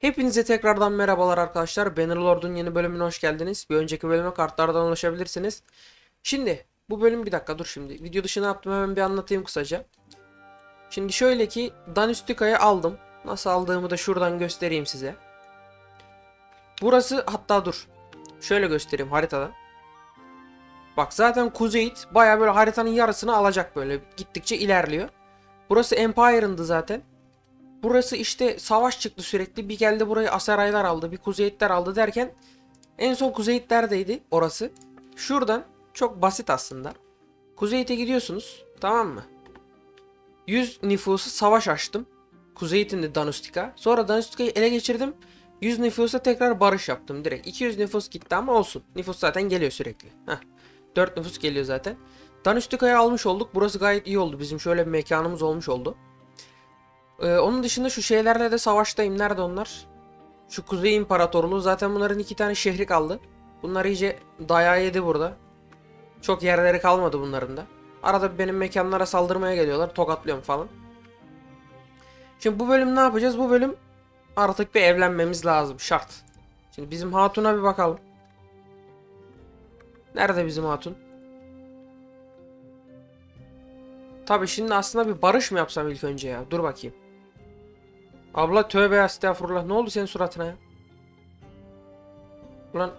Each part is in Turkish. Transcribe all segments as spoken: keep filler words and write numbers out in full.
Hepinize tekrardan merhabalar arkadaşlar. Bannerlord'un yeni bölümüne hoş geldiniz. Bir önceki bölüme kartlardan ulaşabilirsiniz. Şimdi bu bölüm bir dakika dur şimdi. Video dışı ne yaptım hemen bir anlatayım kısaca. Şimdi şöyle ki Danistika'yı aldım. Nasıl aldığımı da şuradan göstereyim size. Burası hatta dur. Şöyle göstereyim haritada. Bak zaten Kuzeyit baya böyle haritanın yarısını alacak böyle. Gittikçe ilerliyor. Burası Empire'ındı zaten. Burası işte savaş çıktı sürekli. Bir geldi burayı Aseraylar aldı. Bir Kuzeyitler aldı derken en son Kuzeyitler'deydi orası. Şuradan çok basit aslında. Kuzeyit'e gidiyorsunuz. Tamam mı? yüz nüfusu savaş açtım. Kuzeyit'in de Danistika. Sonra Danistika'yı ele geçirdim. yüz nüfusa tekrar barış yaptım direkt. iki yüz nüfus gitti ama olsun. Nüfus zaten geliyor sürekli. Heh. dört nüfus geliyor zaten. Danistika'yı almış olduk. Burası gayet iyi oldu. Bizim şöyle bir mekanımız olmuş oldu. Ee, onun dışında şu şeylerle de savaştayım. Nerede onlar? Şu Kuzey İmparatorluğu. Zaten bunların iki tane şehri kaldı. Bunlar iyice dayağı yedi burada. Çok yerleri kalmadı bunların da. Arada benim mekanlara saldırmaya geliyorlar. Tokatlıyorum falan. Şimdi bu bölüm ne yapacağız? Bu bölüm artık bir evlenmemiz lazım. Şart. Şimdi bizim Hatun'a bir bakalım. Nerede bizim Hatun? Tabii şimdi aslında bir barış mı yapsam ilk önce ya? Dur bakayım. Abla tövbe estağfurullah. Ne oldu senin suratına ya? Ulan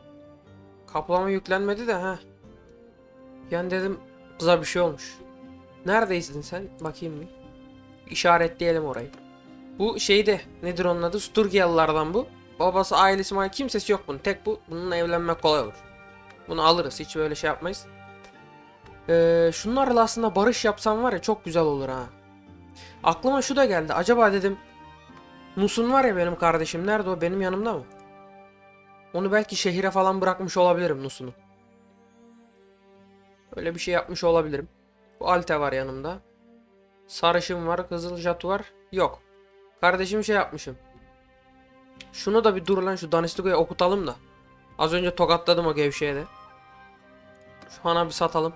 kaplama yüklenmedi de ha. Yani dedim kıza bir şey olmuş. Neredeydin sen? Bakayım bir. İşaretleyelim orayı. Bu şeyde nedir onun adı? Sturgiyalılardan bu. Babası, ailesi, mali kimsesi yok bunun. Tek bu. Bununla evlenmek kolay olur. Bunu alırız. Hiç böyle şey yapmayız. Ee, şunlarla aslında barış yapsam var ya çok güzel olur ha. Aklıma şu da geldi. Acaba dedim Nusun var ya benim kardeşim. Nerede o? Benim yanımda mı? Onu belki şehire falan bırakmış olabilirim Nusun'u. Öyle bir şey yapmış olabilirim. Bu Alte var yanımda. Sarışın var. Kızıl Catu var. Yok. Kardeşim şey yapmışım. Şunu da bir dur lan şu Danistika'yı okutalım da. Az önce tokatladım o gevşeye de. Şu hana bir satalım.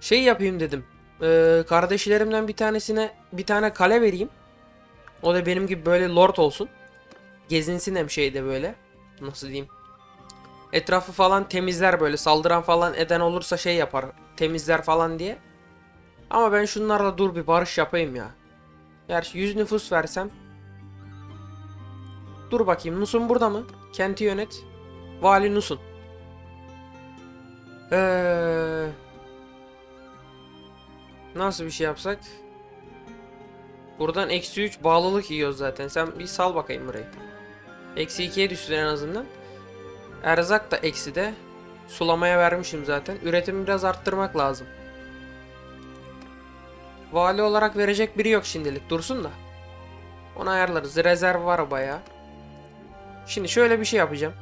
Şey yapayım dedim. Ee, kardeşlerimden bir tanesine bir tane kale vereyim. O da benim gibi böyle lord olsun. Gezinsin hem şeyde böyle. Nasıl diyeyim. Etrafı falan temizler böyle. Saldıran falan eden olursa şey yapar. Temizler falan diye. Ama ben şunlarla dur bir barış yapayım ya. Gerçi yüz nüfus versem. Dur bakayım. Nusun burada mı? Kenti yönet. Vali Nusun. Eee... Nasıl bir şey yapsak? Buradan eksi üç bağlılık yiyoruz zaten. Sen bir sal bakayım burayı. Eksi ikiye düştün en azından. Erzak da eksi de. Sulamaya vermişim zaten. Üretimi biraz arttırmak lazım. Vali olarak verecek biri yok şimdilik. Dursun da. Onu ayarlarız. Rezerv var bayağı. Şimdi şöyle bir şey yapacağım.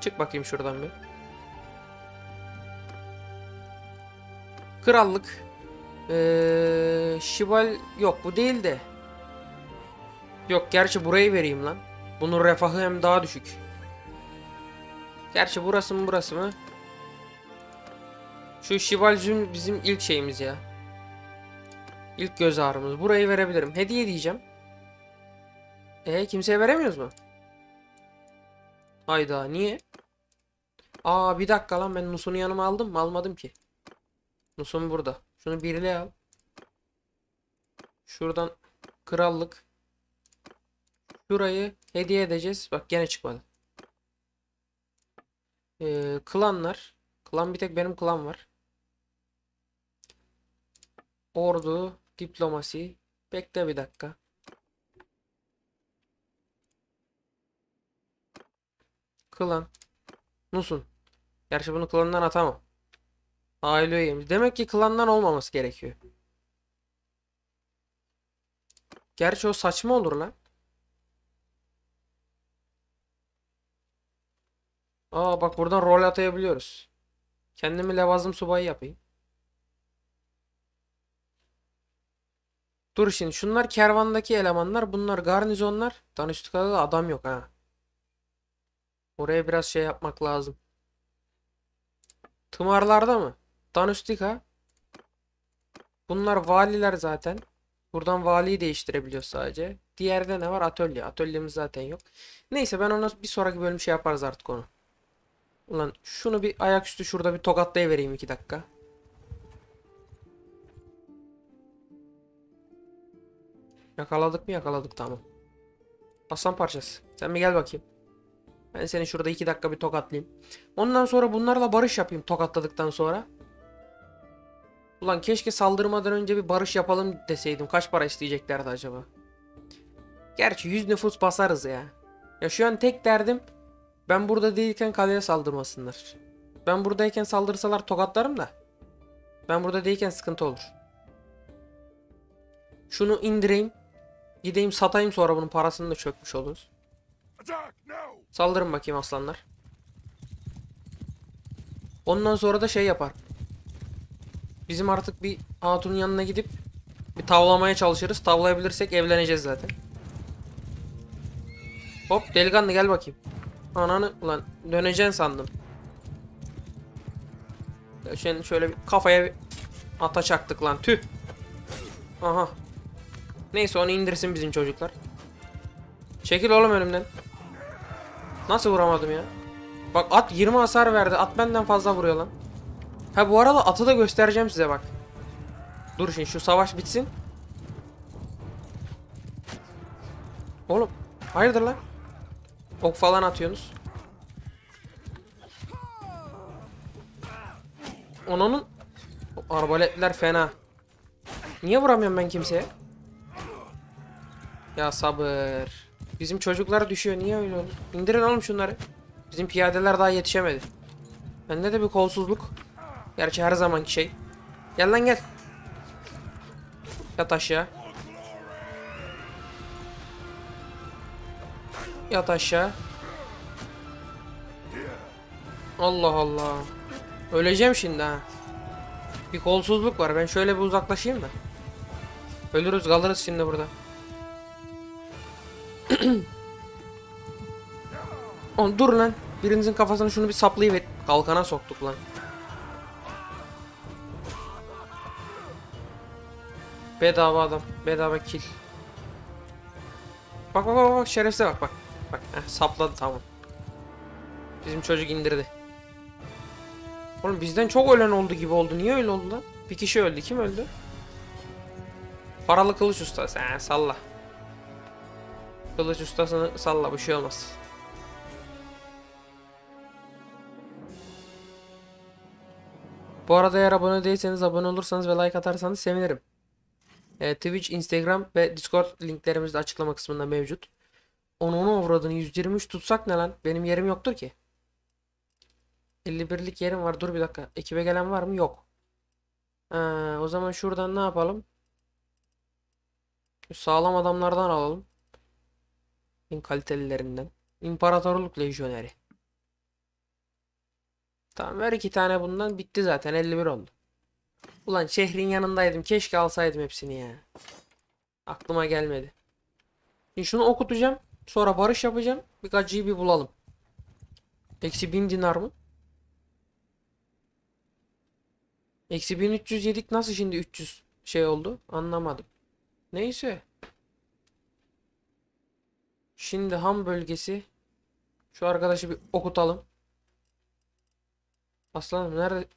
Çık bakayım şuradan bir. Krallık. Ee, Şibal yok bu değil de. Yok gerçi burayı vereyim lan. Bunun refahı hem daha düşük. Gerçi burası mı burası mı? Şu Şibal Züm bizim ilk şeyimiz ya. İlk göz ağrımız. Burayı verebilirim. Hediye diyeceğim. Eee kimseye veremiyoruz mu? Hayda niye? Aa bir dakika lan ben Nusun'u yanıma aldım mı? Almadım ki. Nusun burada. Şunu birliğe al. Şuradan krallık. Şurayı hediye edeceğiz. Bak gene çıkmadı. Ee, klanlar. Klan bir tek benim klan var. Ordu. Diplomasi. Bekle bir dakika. Klan. Nusun. Gerçi bunu klandan atamam. Aileyim. Demek ki klandan olmaması gerekiyor. Gerçi o saçma olur lan. Aa bak buradan rol atayabiliyoruz. Kendimi levazım subayı yapayım. Dur şimdi şunlar kervandaki elemanlar. Bunlar garnizonlar. Danistika'da da adam yok ha. Oraya biraz şey yapmak lazım. Tımarlarda mı? Danistika. Bunlar valiler zaten. Buradan valiyi değiştirebiliyor sadece. Diğerde ne var? Atölye. Atölyemiz zaten yok. Neyse, ben ona bir sonraki bölüm şey yaparız artık onu. Ulan şunu bir ayaküstü şurada bir tokatlayıvereyim iki dakika. Yakaladık mı? Yakaladık, tamam. Aslan parçası. Sen bir gel bakayım. Ben seni şurada iki dakika bir tokatlayayım. Ondan sonra bunlarla barış yapayım tokatladıktan sonra. Ulan keşke saldırmadan önce bir barış yapalım deseydim. Kaç para isteyeceklerdi acaba? Gerçi yüz nüfus basarız ya. Ya şu an tek derdim, ben burada değilken kaleye saldırmasınlar. Ben buradayken saldırsalar tokatlarım da. Ben burada değilken sıkıntı olur. Şunu indireyim. Gideyim satayım, sonra bunun parasını da çökmüş oluruz. Saldırın bakayım aslanlar. Ondan sonra da şey yapar. Bizim artık bir Hatun'un yanına gidip bir tavlamaya çalışırız. Tavlayabilirsek evleneceğiz zaten. Hop delikanlı gel bakayım. Ananı ulan döneceksin sandım. Şimdi şöyle bir kafaya bir ata çaktık lan, tüh. Aha. Neyse onu indirsin bizim çocuklar. Çekil oğlum önümden. Nasıl vuramadım ya? Bak at yirmi hasar verdi. At benden fazla vuruyor lan. Ha bu arada atı da göstereceğim size bak. Dur şimdi şu savaş bitsin. Oğlum hayırdır lan? Ok falan atıyorsunuz. Onunun arbaletler fena. Niye vuramıyorum ben kimseye? Ya sabır. Bizim çocuklar düşüyor. Niye öyle oldu? İndirin oğlum şunları. Bizim piyadeler daha yetişemedi. Bende de bir kolsuzluk. Gerçi her zamanki şey. Gel lan gel. Yat aşağı. Yat aşağı. Allah Allah. Öleceğim şimdi ha. Bir kolsuzluk var. Ben şöyle bir uzaklaşayım da. Ölürüz kalırız şimdi burada. Oğlum dur lan. Birinizin kafasını şunu bir saplayıp kalkana soktuk lan. Bedava adam. Bedava kill. Bak bak bak bak. Şerefsize bak bak. Bak heh, sapladı tamam. Bizim çocuk indirdi. Oğlum bizden çok ölen oldu gibi oldu. Niye öyle oldu lan? Bir kişi öldü. Kim öldü? Paralı kılıç ustası. He salla. Kılıç ustasını salla. Bir şey olmaz. Bu arada eğer abone değilseniz abone olursanız ve like atarsanız sevinirim. Twitch, Instagram ve Discord linklerimiz de açıklama kısmında mevcut. Onu onu avradını yüz yirmi üç tutsak ne lan? Benim yerim yoktur ki. elli birlik yerim var. Dur bir dakika. Ekibe gelen var mı? Yok. Ha, o zaman şuradan ne yapalım? Sağlam adamlardan alalım. En kalitelilerinden. İmparatorluk lejyoneri. Tamam, ver iki tane bundan. Bitti zaten. elli bir oldu. Ulan şehrin yanındaydım. Keşke alsaydım hepsini ya. Aklıma gelmedi. Şimdi şunu okutacağım. Sonra barış yapacağım. Birkaç G B bulalım. Eksi bin dinar mı? Eksi bin üç yüz yedik. Nasıl şimdi üç yüz şey oldu? Anlamadım. Neyse. Şimdi ham bölgesi. Şu arkadaşı bir okutalım. Aslanım nerede?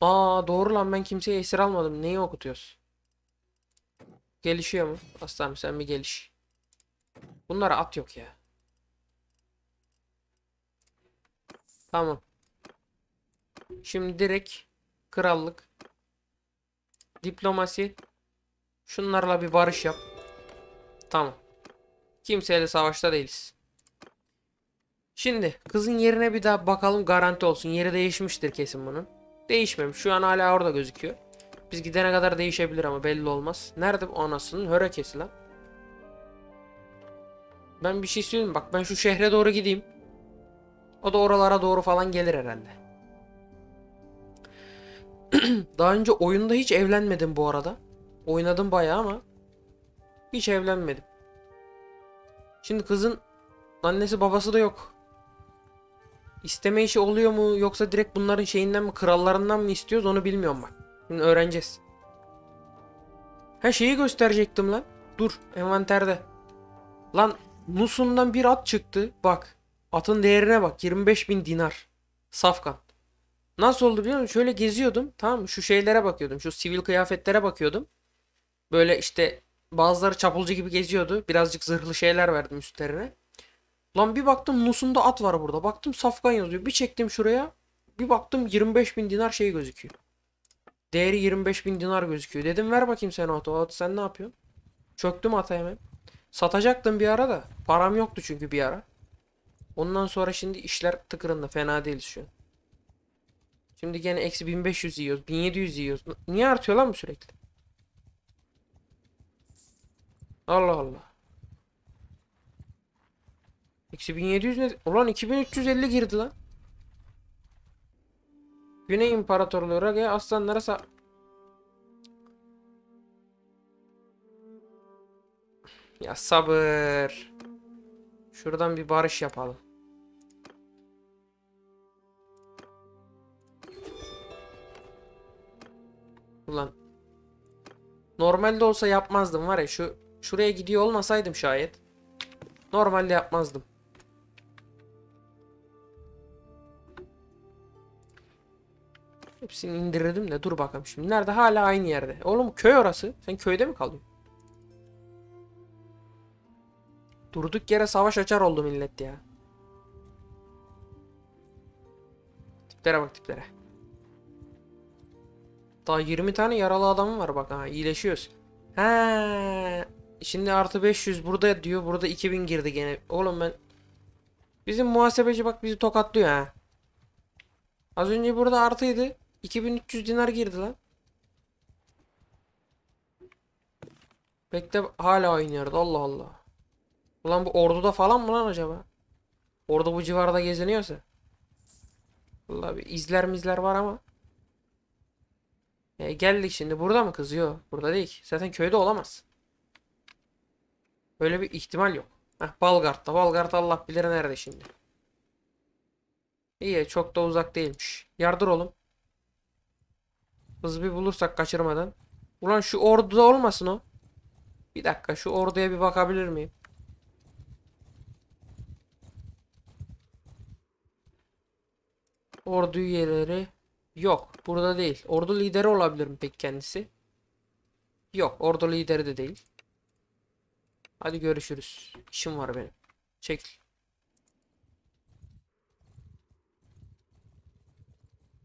Aa doğru lan, ben kimseye esir almadım. Neyi okutuyoruz? Gelişiyor mu? Aslanım sen bir geliş. Bunlara at yok ya. Tamam. Şimdi direkt krallık. Diplomasi. Şunlarla bir barış yap. Tamam. Kimseyle savaşta değiliz. Şimdi kızın yerine bir daha bakalım, garanti olsun. Yeri değişmiştir kesin bunun. Değişmemiş. Şu an hala orada gözüküyor. Biz gidene kadar değişebilir ama belli olmaz. Nerede bu anasının hörekesi lan? Ben bir şey söyleyeyim. Bak ben şu şehre doğru gideyim. O da oralara doğru falan gelir herhalde. Daha önce oyunda hiç evlenmedim bu arada. Oynadım bayağı ama hiç evlenmedim. Şimdi kızın annesi babası da yok. İsteme işi oluyor mu yoksa direkt bunların şeyinden mi, krallarından mı istiyoruz onu bilmiyorum bak. Şimdi öğreneceğiz. Her şeyi gösterecektim lan. Dur, envanterde. Lan Nusun'dan bir at çıktı. Bak. Atın değerine bak. yirmi beş bin dinar. Safkan. Nasıl oldu biliyor musun? Şöyle geziyordum. Tamam mı? Şu şeylere bakıyordum. Şu sivil kıyafetlere bakıyordum. Böyle işte bazıları çapulcu gibi geziyordu. Birazcık zırhlı şeyler verdim üstlerine. Lan bir baktım Nusun'da at var burada. Baktım Safkan yazıyor. Bir çektim şuraya. Bir baktım yirmi beş bin dinar şey gözüküyor. Değeri yirmi beş bin dinar gözüküyor. Dedim ver bakayım sen o atı. O atı sen ne yapıyorsun? Çöktüm ata hemen. Satacaktım bir ara da. Param yoktu çünkü bir ara. Ondan sonra şimdi işler tıkırında. Fena değiliz şu an. Şimdi gene eksi bin beş yüz yiyoruz. bin yedi yüz yiyoruz. Niye artıyor lan bu sürekli? Allah Allah. Eksi bin yedi yüz ne? Ulan iki bin üç yüz elli girdi lan. Güney İmparatorluğu Raga'ya aslanlara sa... Ya sabır. Şuradan bir barış yapalım. Ulan. Normalde olsa yapmazdım var ya. Şu, şuraya gidiyor olmasaydım şayet. Normalde yapmazdım. Hepsini indirdim de dur bakalım şimdi. Nerede? Hala aynı yerde. Oğlum köy orası. Sen köyde mi kalıyorsun? Durduk yere savaş açar oldu millet ya. Tiplere bak tiplere. Daha yirmi tane yaralı adamım var bak. Ha, iyileşiyoruz. He. Şimdi artı beş yüz burada diyor. Burada iki bin girdi gene. Oğlum ben. Bizim muhasebeci bak bizi tokatlıyor ha. Az önce burada artıydı. iki bin üç yüz dinar girdi lan. Bekle hala oynuyordu. Allah Allah. Ulan bu orduda falan mı lan acaba? Ordu bu civarda geziniyorsa. Vallahi bir izler mizler var ama. E geldik şimdi. Burada mı kız? Yok. Burada değil ki. Zaten köyde olamaz. Böyle bir ihtimal yok. Heh, Balgart'ta. Balgart Allah bilir nerede şimdi. İyi. Çok da uzak değilmiş. Yardır oğlum. Hız bir bulursak kaçırmadan. Ulan şu orduda olmasın o. Bir dakika. Şu orduya bir bakabilir miyim? Ordu üyeleri yok. Burada değil. Ordu lideri olabilir mi peki kendisi? Yok. Ordu lideri de değil. Hadi görüşürüz. İşim var benim. Çekil.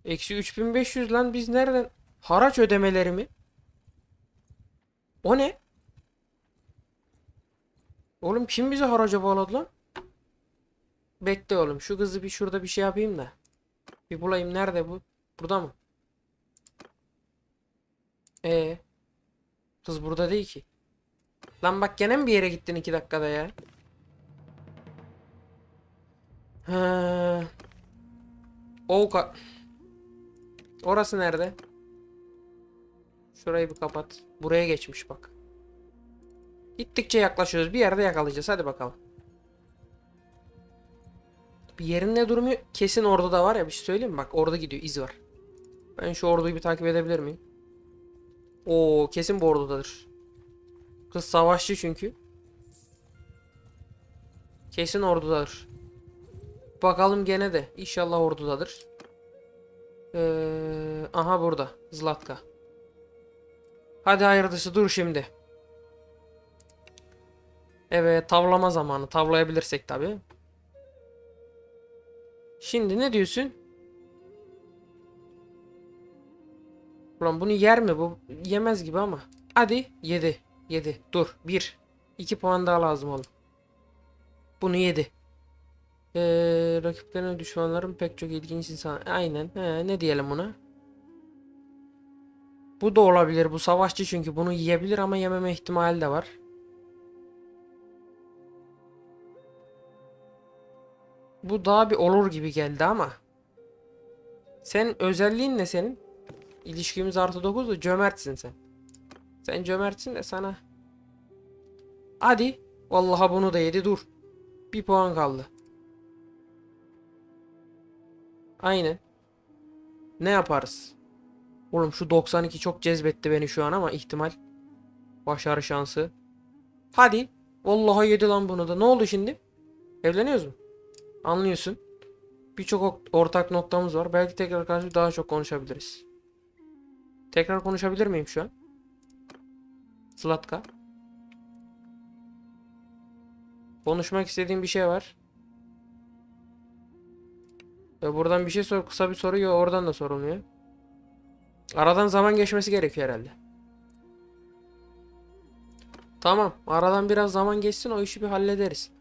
Eksi üç bin beş yüz lan biz nereden? Haraç ödemeleri mi? O ne? Oğlum kim bizi haraca bağladı lan? Bekle oğlum. Şu kızı bir şurada bir şey yapayım da. Bir bulayım. Nerede bu? Burada mı? Ee, kız burada değil ki. Lan bak gene mi bir yere gittin iki dakikada ya? Ha. Oka. Orası nerede? Şurayı bir kapat. Buraya geçmiş bak. Gittikçe yaklaşıyoruz. Bir yerde yakalayacağız. Hadi bakalım. Bir yerinde durmuyor. Kesin orada da var ya bir şey söyleyeyim mi? Bak orada gidiyor. İz var. Ben şu orduyu bir takip edebilir miyim? Oo kesin bu ordudadır. Kız savaşçı çünkü. Kesin ordudadır. Bakalım gene de. İnşallah ordudadır. Ee, aha burada. Zlatka. Hadi hayırlısı dur şimdi. Evet tavlama zamanı. Tavlayabilirsek tabii. Şimdi ne diyorsun? Ulan bunu yer mi bu? Yemez gibi ama. Hadi yedi. yedi. Dur. bir. iki puan daha lazım oğlum. Bunu yedi. Ee, rakiplerine düşmanların pek çok ilginç insan. Aynen. He, ne diyelim buna? Bu da olabilir. Bu savaşçı çünkü. Bunu yiyebilir ama yememe ihtimali de var. Bu daha bir olur gibi geldi ama. Sen özelliğin ne senin? İlişkimiz artı dokuzdu. Cömertsin sen. Sen cömertsin de sana. Hadi. Vallahi bunu da yedi dur. Bir puan kaldı. Aynen. Ne yaparız? Oğlum şu doksan iki çok cezbetti beni şu an ama ihtimal. Başarı şansı. Hadi. Vallahi yedi lan bunu da. Ne oldu şimdi? Evleniyoruz mu? Anlıyorsun. Birçok ortak noktamız var. Belki tekrar karşı daha çok konuşabiliriz. Tekrar konuşabilir miyim şu an? Zlatka. Konuşmak istediğim bir şey var. E buradan bir şey sor. Kısa bir soru yok. Oradan da sorulmuyor. Aradan zaman geçmesi gerekiyor herhalde. Tamam. Aradan biraz zaman geçsin. O işi bir hallederiz.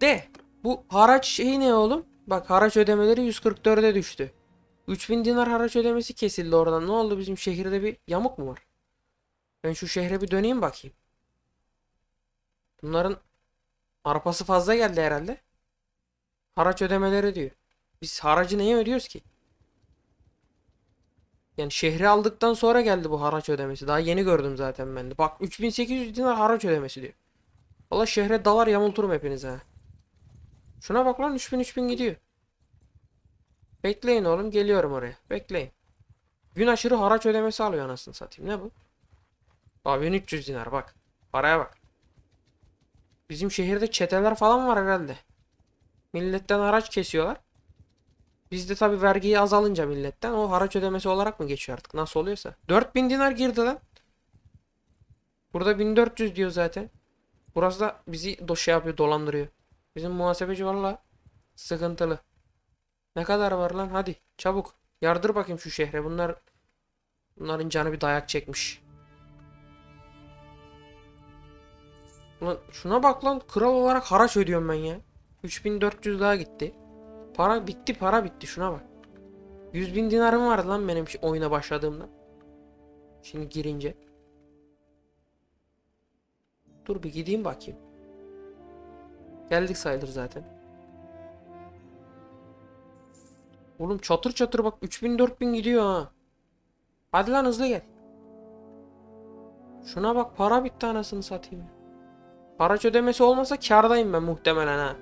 De. Bu haraç şeyi ne oğlum? Bak haraç ödemeleri yüz kırk dört'e düştü. üç bin dinar haraç ödemesi kesildi oradan. Ne oldu? Bizim şehirde bir yamuk mu var? Ben şu şehre bir döneyim bakayım. Bunların arpası fazla geldi herhalde. Haraç ödemeleri diyor. Biz haracı neye ödüyoruz ki? Yani şehri aldıktan sonra geldi bu haraç ödemesi. Daha yeni gördüm zaten ben de. Bak üç bin sekiz yüz dinar haraç ödemesi diyor. Valla şehre dalar yamulturum hepiniz ha. Şuna bak lan üç bin üç bin gidiyor. Bekleyin oğlum, geliyorum oraya. Bekleyin. Gün aşırı haraç ödemesi alıyor anasını satayım. Ne bu? Abi bin üç yüz dinar bak. Paraya bak. Bizim şehirde çeteler falan var herhalde. Milletten haraç kesiyorlar. Bizde tabi vergiyi azalınca milletten o haraç ödemesi olarak mı geçiyor artık? Nasıl oluyorsa. dört bin dinar girdi lan. Burada bin dört yüz diyor zaten. Burası da bizi do şey yapıyor, dolandırıyor. Bizim muhasebeci valla sıkıntılı. Ne kadar var lan? Hadi çabuk. Yardır bakayım şu şehre. Bunlar bunların canı bir dayak çekmiş. Ulan şuna bak lan. Kral olarak haraç ödüyorum ben ya. üç bin dört yüz daha gitti. Para bitti, para bitti. Şuna bak. yüz bin dinarım vardı lan benim oyuna başladığımda. Şimdi girince. Dur bir gideyim bakayım. Geldik sayılır zaten. Oğlum çatır çatır bak üç bin dört bin gidiyor ha. Hadi lan hızlı gel. Şuna bak para bitti anasını satayım. Haraç ödemesi olmasa kârdayım ben muhtemelen ha.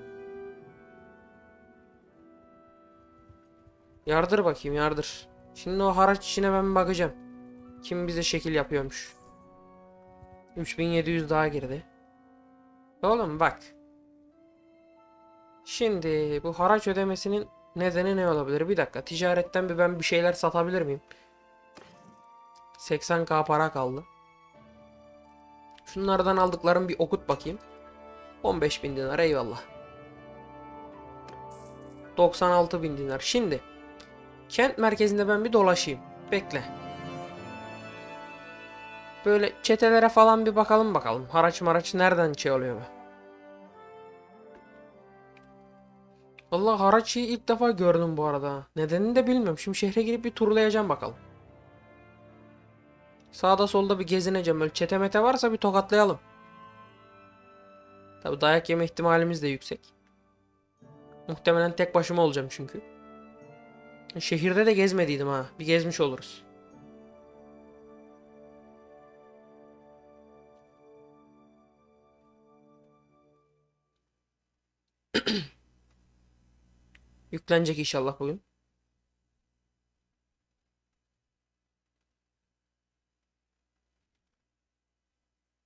Yardır bakayım, yardır. Şimdi o haraç işine ben bakacağım. Kim bize şekil yapıyormuş. üç bin yedi yüz daha girdi. Oğlum bak. Şimdi bu haraç ödemesinin nedeni ne olabilir? Bir dakika, ticaretten bir ben bir şeyler satabilir miyim? seksen bin para kaldı. Şunlardan aldıklarım bir okut bakayım. on beş bin dinar eyvallah. doksan altı bin dinar. Şimdi kent merkezinde ben bir dolaşayım. Bekle. Böyle çetelere falan bir bakalım bakalım. Haraç maraç nereden şey oluyor mu? Valla haraçı ilk defa gördüm bu arada. Nedenini de bilmiyorum. Şimdi şehre girip bir turlayacağım bakalım. Sağda solda bir gezineceğim. Öyle çete mete varsa bir tokatlayalım. Tabi dayak yeme ihtimalimiz de yüksek. Muhtemelen tek başıma olacağım çünkü. Şehirde de gezmediydim ha. Bir gezmiş oluruz. Yüklenecek inşallah bugün.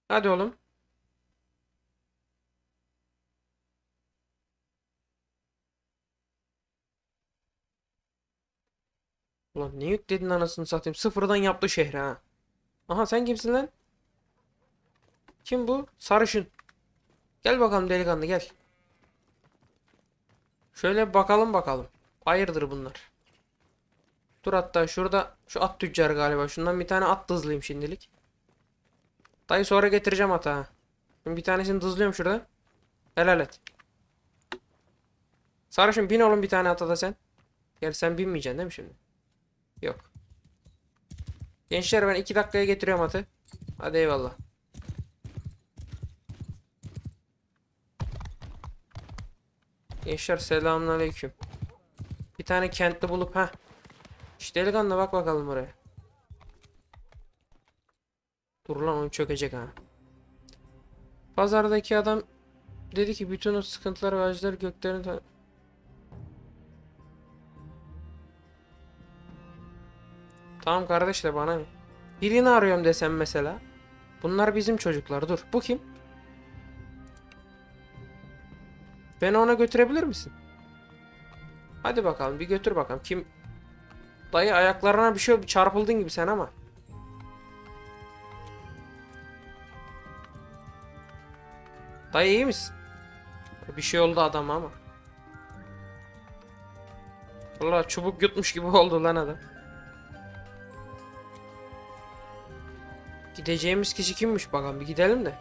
Hadi oğlum. Ulan ne yükledin anasını satayım. Sıfırdan yaptı şehre ha. Aha sen kimsin lan? Kim bu? Sarışın. Gel bakalım delikanlı gel. Şöyle bakalım bakalım. Hayırdır bunlar? Dur hatta şurada şu at tüccarı galiba. Şundan bir tane at dızlayayım şimdilik. Dayı sonra getireceğim ata. Şimdi bir tanesini dızlıyorum şurada. Helal et. Sarışın bin oğlum bir tane ata da sen. Gerçi sen binmeyeceksin değil mi şimdi? Yok. Gençler ben iki dakikaya getiriyorum atı. Hadi eyvallah. Gençler selamünaleyküm. Bir tane kentli bulup ha. İşte delikanlı bak bakalım oraya. Dur lan onu çökecek ha. Pazardaki adam dedi ki bütün o sıkıntılar ve acılar göklerin... Tamam kardeş de bana ne? Birini arıyorum desem mesela. Bunlar bizim çocuklar. Dur. Bu kim? Beni ona götürebilir misin? Hadi bakalım. Bir götür bakalım. Kim? Dayı ayaklarına bir şey çarpıldın gibi sen ama. Dayı iyi misin? Bir şey oldu adama ama. Vallahi çubuk yutmuş gibi oldu lan adam. Gideceğimiz kişi kimmiş bakalım, bir gidelim de.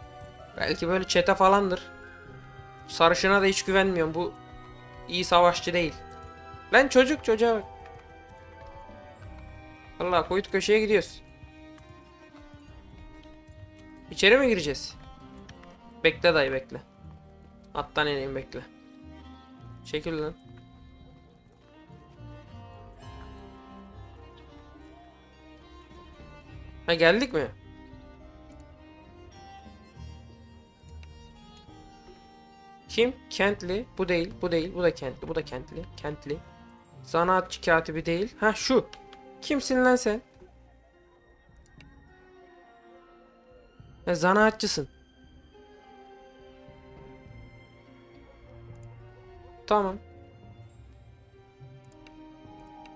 Belki böyle çete falandır. Sarışına da hiç güvenmiyorum, bu iyi savaşçı değil. Lan çocuk çocuğa bak. Vallahi koyut köşeye gidiyoruz. İçeri mi gireceğiz? Bekle dayı bekle. Attan ineyim bekle. Çekil lan. Ha geldik mi? Kim? Kentli. Bu değil. Bu değil. Bu da kentli. Bu da kentli. Kentli. Zanaatçı katibi değil. Ha şu. Kimsin lan sen? Ha, zanaatçısın. Tamam.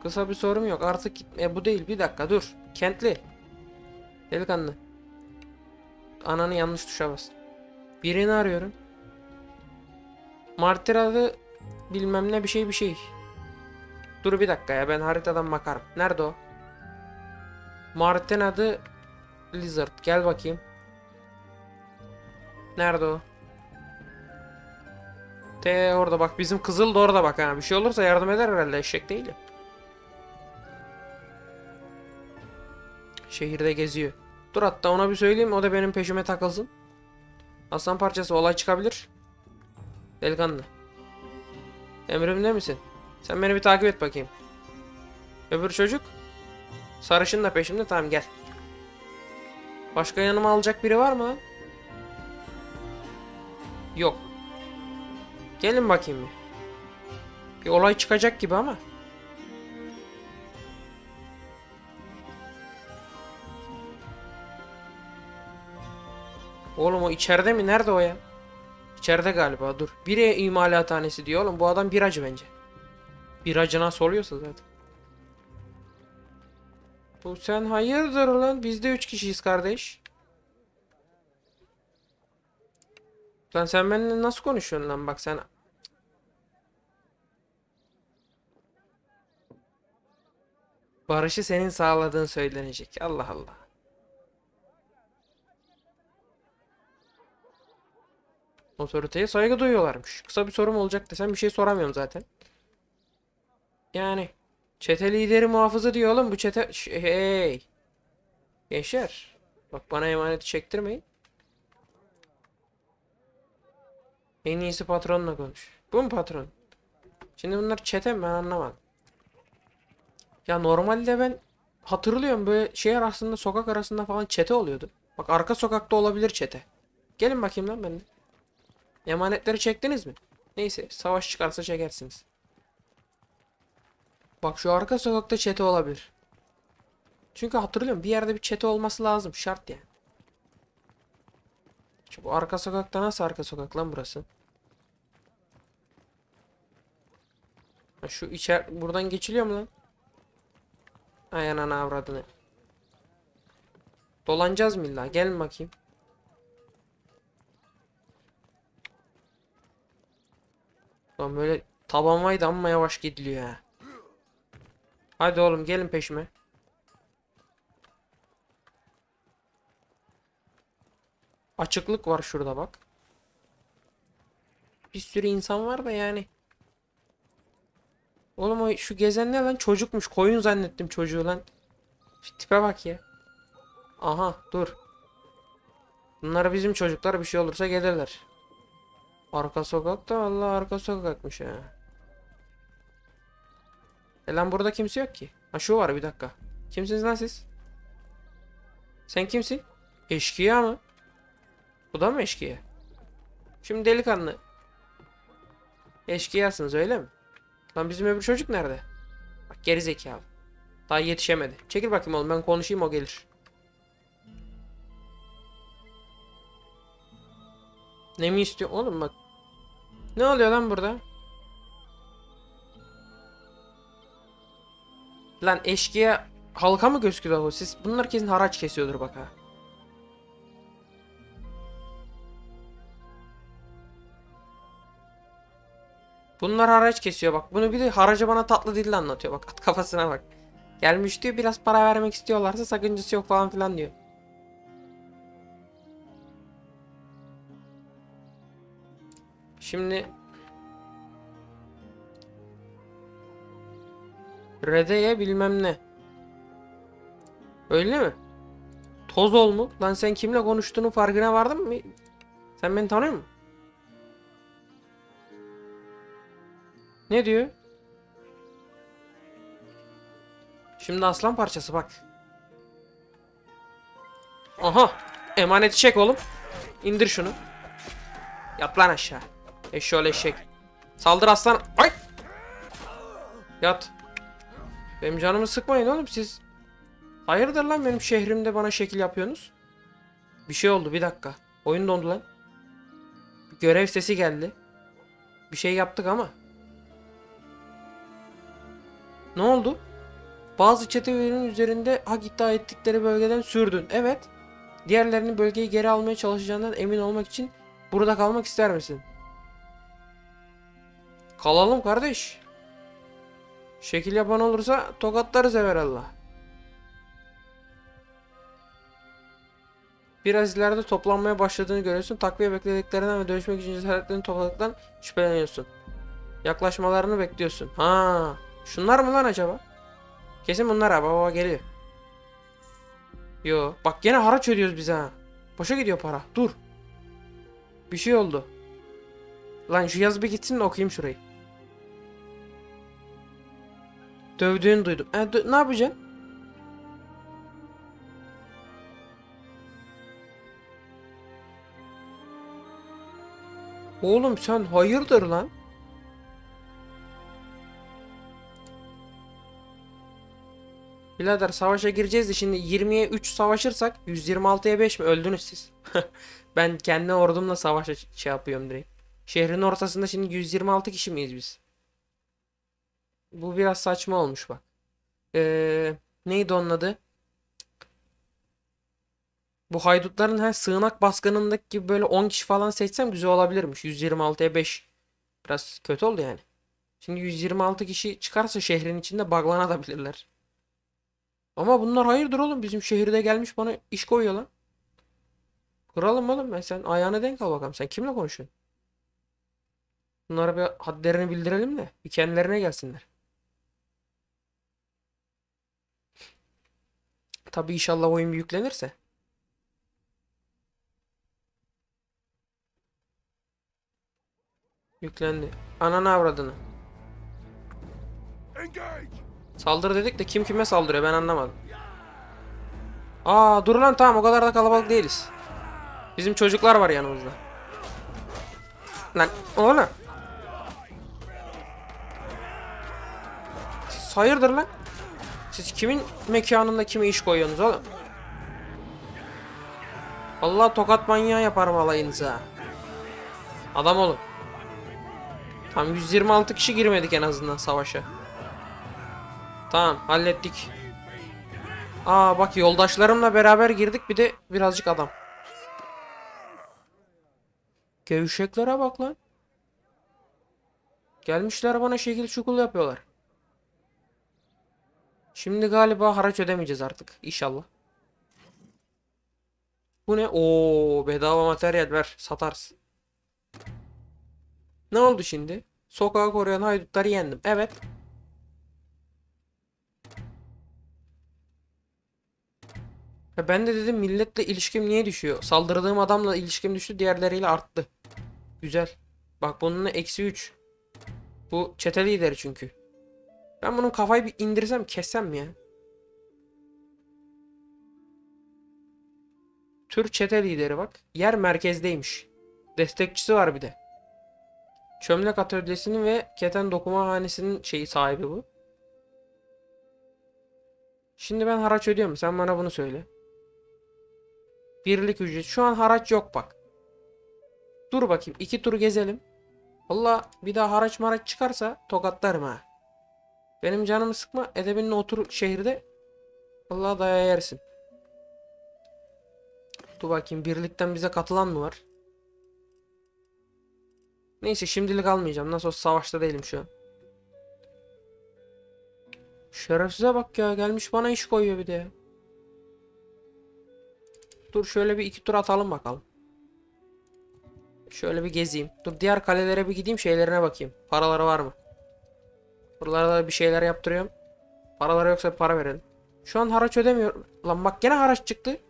Kısa bir sorum yok. Artık gitme. Bu değil. Bir dakika dur. Kentli. Delikanlı. Ananı yanlış tuşa bastım. Birini arıyorum. Marten adı bilmem ne bir şey bir şey. Dur bir dakika ya, ben haritadan bakarım. Nerede o? Marten adı Lizard. Gel bakayım. Nerede o? T orada bak, bizim kızıl da orada bak ha. Bir şey olursa yardım eder herhalde, eşek değil. Şehirde geziyor. Dur hatta ona bir söyleyeyim, o da benim peşime takılsın. Aslan parçası, olay çıkabilir. Delikanlı. Emrimde misin? Sen beni bir takip et bakayım. Öbür çocuk. Sarışın da peşimde, tamam gel. Başka yanıma alacak biri var mı? Yok. Gelin bakayım bir. Bir olay çıkacak gibi ama. Oğlum o içeride mi? Nerede o ya? İçeride galiba, dur. Biri imalathanesi diyor oğlum. Bu adam biracı bence. Biracı nasıl oluyorsa zaten. Bu sen hayırdır lan? Biz de üç kişiyiz kardeş. Lan sen benimle nasıl konuşuyorsun lan bak sen. Barışı senin sağladığın söylenecek. Allah Allah. Otoriteye saygı duyuyorlarmış. Kısa bir sorum olacak desem bir şey soramıyorum zaten. Yani çete lideri muhafızı diyor oğlum bu çete. Hey. Gençler. Bak bana emaneti çektirmeyin. En iyisi patronla konuş. Bu mu patron? Şimdi bunlar çete mi, ben anlamadım. Ya normalde ben hatırlıyorum böyle şey arasında, sokak arasında falan çete oluyordu. Bak arka sokakta olabilir çete. Gelin bakayım lan benimle. Emanetleri çektiniz mi? Neyse savaş çıkarsa çekersiniz. Bak şu arka sokakta çete olabilir. Çünkü hatırlıyorum bir yerde bir çete olması lazım, şart yani. Şu bu arka sokakta nasıl arka sokak lan burası? Şu içer buradan geçiliyor mu lan? Ay anana avradını. Dolanacağız mı illa? Gelin bakayım. Lan böyle tabanvaydı ama yavaş gidiliyor ha. Hadi oğlum gelin peşime. Açıklık var şurada bak. Bir sürü insan var da yani. Oğlum o şu gezen ne lan, çocukmuş, koyun zannettim çocuğu lan. Şu tipe bak ya. Aha dur. Bunlar bizim çocuklar, bir şey olursa gelirler. Arka sokak da vallahi arka sokakmış ha. E lan burada kimse yok ki. Ha şu var, bir dakika. Kimsiniz lan siz? Sen kimsin? Eşkıya mı? Bu da mı eşkıya? Şimdi delikanlı. Eşkıyasınız öyle mi? Lan bizim öbür çocuk nerede? Bak gerizekalı. Daha yetişemedi. Çekil bakayım oğlum, ben konuşayım o gelir. Ne mi istiyor? Oğlum bak. Ne oluyor lan burada? Lan eşkıya halka mı göz kulak o? Siz bunlar kesin haraç kesiyordur bak ha. Bunlar haraç kesiyor bak. Bunu bir de haracı bana tatlı dille anlatıyor bak. At kafasına bak. Gelmiş diyor, biraz para vermek istiyorlarsa sakıncası yok falan filan diyor. Şimdi Rede'ye bilmem ne. Öyle mi? Toz olmuş. Lan sen kimle konuştuğunun farkına vardın mı? Sen beni tanıyor musun? Ne diyor? Şimdi aslan parçası bak. Aha. Emaneti çek oğlum. İndir şunu. Yat lan aşağı. Eşşoğlu eşek. Saldır aslan. Ay. Yat. Benim canımı sıkmayın oğlum siz. Hayırdır lan benim şehrimde bana şekil yapıyorsunuz? Bir şey oldu, bir dakika. Oyun dondu lan. Bir görev sesi geldi. Bir şey yaptık ama. Ne oldu? Bazı çete üyelerinin üzerinde hak iddia ettikleri bölgeden sürdün. Evet. Diğerlerinin bölgeyi geri almaya çalışacağından emin olmak için burada kalmak ister misin? Kalalım kardeş. Şekil yapan olursa tokatlarız evvelallah. Biraz ileride toplanmaya başladığını görüyorsun. Takviye beklediklerinden ve dövüşmek için cesaretlerini topladıktan şüpheleniyorsun. Yaklaşmalarını bekliyorsun. Ha, şunlar mı lan acaba? Kesin bunlar ha, baba geliyor. Yo, bak gene haraç ödüyoruz biz ha. Boşa gidiyor para. Dur. Bir şey oldu. Lan şu yazı bir gitsin de okuyayım şurayı. Dövdüğünü duydum. E, dö ne yapacaksın? Oğlum sen hayırdır lan? Birader savaşa gireceğiz de şimdi yirmiye üç savaşırsak yüz yirmi altıya beş mi? Öldünüz siz. Ben kendi ordumla savaşa şey yapıyorum direkt. Şehrin ortasında şimdi yüz yirmi altı kişi miyiz biz? Bu biraz saçma olmuş bak. Ee, neydi onun adı? Bu haydutların her sığınak baskınındaki gibi böyle on kişi falan seçsem güzel olabilirmiş. yüz yirmi altıya beş. Biraz kötü oldu yani. Şimdi yüz yirmi altı kişi çıkarsa şehrin içinde baglanabilirler. Ama bunlar hayırdır oğlum, bizim şehirde gelmiş bana iş koyuyor lan. Kuralım oğlum ben, sen ayağına denk al bakalım, sen kimle konuşuyorsun? Bunlara bir hadlerini bildirelim de bir kendilerine gelsinler. Tabi inşallah oyun bir yüklenirse. Yüklendi. Ananı avradını. Saldır dedik de kim kime saldırıyor ben anlamadım. Aa dur lan, tamam o kadar da kalabalık değiliz. Bizim çocuklar var yanımızda. Lan oğlum. Siz hayırdır lan? Siz kimin mekanında kime iş koyuyorsunuz oğlum? Allah tokat manyağı yaparım alayınıza. Adam olun. Tam yüz yirmi altı kişi girmedik en azından savaşa. Tamam hallettik. Aa bak yoldaşlarımla beraber girdik, bir de birazcık adam. Gevşeklere bak lan. Gelmişler bana şekil şukul yapıyorlar. Şimdi galiba haraç ödemeyeceğiz artık inşallah. Bu ne? Oo bedava materyal ver, satarsın. Ne oldu şimdi? Sokağı koruyan haydutları yendim. Evet. Ben de dedim milletle ilişkim niye düşüyor? Saldırdığım adamla ilişkim düştü, diğerleriyle arttı. Güzel. Bak bununla eksi üç. Bu çete lideri çünkü. Ben bunun kafayı bir indirsem, kessem mi ya? Türk çete lideri bak. Yer merkezdeymiş. Destekçisi var bir de. Çömlek atölyesinin ve keten dokuma hanesinin şeyi sahibi bu. Şimdi ben haraç ödüyorum. Sen bana bunu söyle. Birlik ücret. Şu an haraç yok bak. Dur bakayım. iki tur gezelim. Valla bir daha haraç maraç çıkarsa tokatlarım ha. Benim canımı sıkma. Edebinle otur şehirde. Valla daya yersin. Dur bakayım. Birlikten bize katılan mı var? Neyse şimdilik almayacağım. Nasıl olsa savaşta değilim şu an. Şerefsize bak ya. Gelmiş bana iş koyuyor bir de. Dur şöyle bir iki tur atalım bakalım. Şöyle bir gezeyim. Dur diğer kalelere bir gideyim, şeylerine bakayım. Paraları var mı? Buralarda bir şeyler yaptırıyorum. Paraları yoksa para verelim. Şu an haraç ödemiyorum. Lan bak gene haraç çıktı.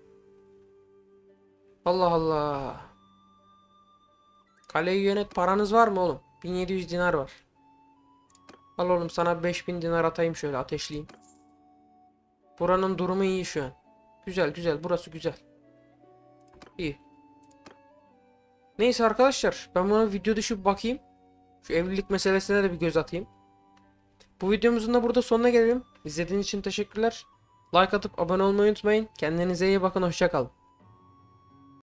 Allah Allah. Kaleyi yönet, paranız var mı oğlum? bin yedi yüz dinar var. Al oğlum sana beş bin dinar atayım şöyle ateşleyeyim. Buranın durumu iyi şu an. Güzel güzel, burası güzel. İyi. Neyse arkadaşlar, ben buna video dışı bakayım. Şu evlilik meselesine de bir göz atayım. Bu videomuzun da burada sonuna gelelim. İzlediğiniz için teşekkürler. Like atıp abone olmayı unutmayın. Kendinize iyi bakın, hoşça kalın.